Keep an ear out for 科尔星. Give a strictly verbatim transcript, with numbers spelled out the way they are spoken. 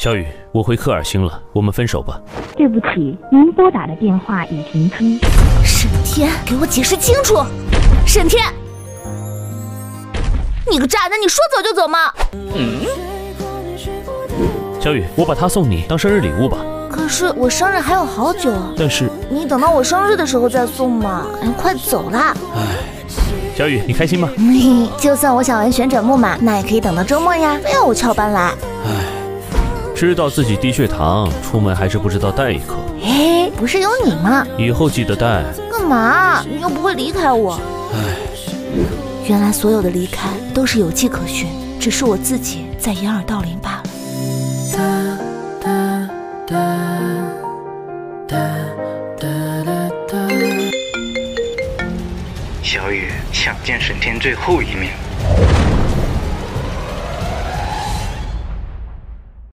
小雨，我回科尔星了，我们分手吧。对不起，您拨打的电话已停机。沈天，给我解释清楚！沈天，你个渣男，你说走就走吗？嗯。小雨，我把它送你当生日礼物吧。可是我生日还有好久啊。但是你等到我生日的时候再送嘛。哎，快走啦！哎。 小雨，你开心吗？就算我想玩旋转木马，那也可以等到周末呀，非要我翘班来。唉，知道自己低血糖，出门还是不知道带一颗。哎，不是有你吗？以后记得带。干嘛？你又不会离开我。唉，原来所有的离开都是有迹可循，只是我自己在掩耳盗铃罢了。哒哒哒哒哒哒。 小雨想见沈天最后一面。